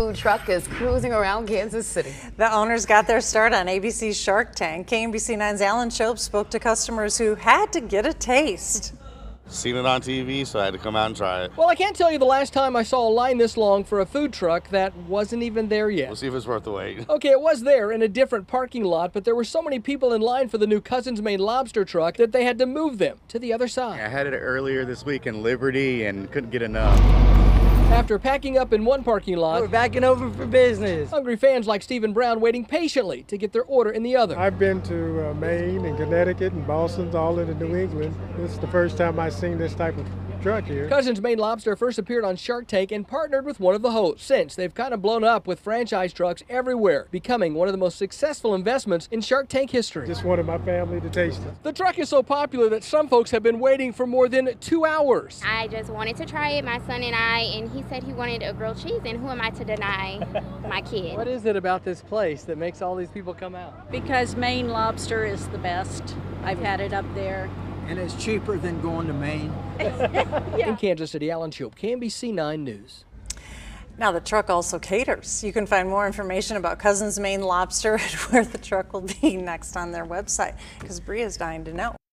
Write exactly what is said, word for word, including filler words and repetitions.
food truck is cruising around Kansas City. The owners got their start on A B C's Shark Tank. K M B C nine's Alan Shope spoke to customers who had to get a taste. Seen it on T V, so I had to come out and try it. Well, I can't tell you the last time I saw a line this long for a food truck that wasn't even there yet. We'll see if it's worth the wait. Okay, it was there in a different parking lot, but there were so many people in line for the new Cousins Maine Lobster truck that they had to move them to the other side. I had it earlier this week in Liberty and couldn't get enough. After packing up in one parking lot, we're backing over for business. Hungry fans like Steven Brown waiting patiently to get their order in the other. I've been to uh, Maine and Connecticut and Boston, all into New England. This is the first time I've seen this type of truck here. Cousins Maine Lobster first appeared on Shark Tank and partnered with one of the hosts. Since, they've kind of blown up with franchise trucks everywhere, becoming one of the most successful investments in Shark Tank history. Just wanted my family to taste it. The truck is so popular that some folks have been waiting for more than two hours. I just wanted to try it, my son and I, and he He said he wanted a grilled cheese, and who am I to deny my kid? What is it about this place that makes all these people come out? Because Maine lobster is the best. I've had it up there. And it's cheaper than going to Maine. Yeah. In Kansas City, Alan Shope, K N B C nine News. Now the truck also caters. You can find more information about Cousins Maine Lobster and where the truck will be next on their website, because Bria's dying to know.